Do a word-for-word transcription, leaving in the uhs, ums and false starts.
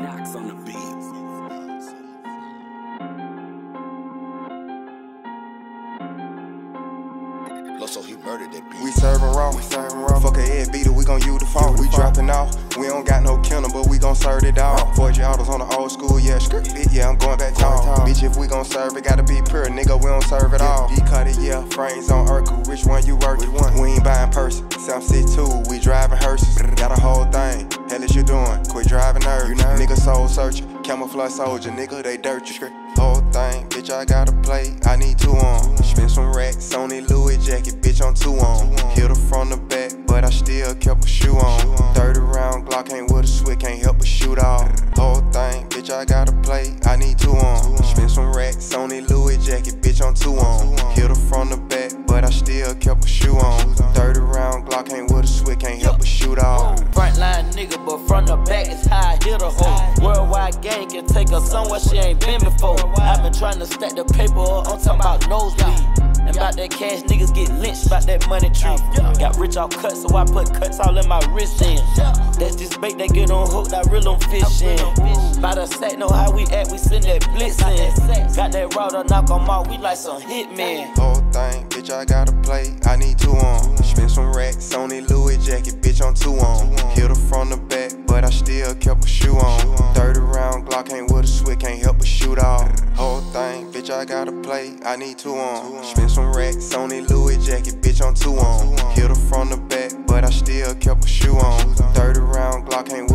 Knox on the beat. So he murdered that bitch. We serving raw, we serving raw. Fuck a head beater, we gon' use the phone. We dropping off, we don't got no kennel, but we gon' serve it all. four G autos on the old school, yeah, skirt. Yeah, I'm going back y'all. Bitch, if we gon' serve it, gotta be pure, nigga, we don't serve it all. D cut it, yeah, frames on Urkel, which one you workin'? We ain't buying person, South City two, we driving hearses. Got a whole thing, hell is you doing? Quit driving nerves. Nigga soul searcher, camouflage soldier, nigga, they dirt you. Whole thing, bitch, I gotta play, I need two on. Spend some racks on that Louis jacket, bitch, I'm two on. Hit her from the back, but I still kept a shoe on. thirty round Glock, ain't with a switch, can't help but shoot off. Whole thing, bitch, I gotta play, I need two on. Spend some racks on that Louis jacket, bitch, I'm two on. Hit her from the back, but I still kept a shoe on. thirty round Glock, ain't with a switch, can't help but shoot off. Frontline nigga, but from the back is how I hit a hoe. Worldwide gang can take her somewhere she ain't been before. I've been trying to stack the paper up, I'm talking about nosebleed. And about that cash, niggas get lynched about that money tree. Got rich off cuts, so I put cuts all in my wrist in. That's this bait that get on hooked, I reel on fish in. By the sack, know how we act, we send that blitz in. Got that raw to knock on off, we like some hitmen. Whole thing, bitch, I gotta play, I need two on. Spend some racks on that Louis jacket, bitch, I'm two on. Hit her from the back, but I still kept a shoe on. thirty round Glock, ain't with a switch, can't help but shoot off. Whole thing, bitch, I gotta play, I need two on. Spend some racks on that Louis jacket, bitch, I'm two on. Hit her from the back, but I still kept a shoe on. thirty round Glock, ain't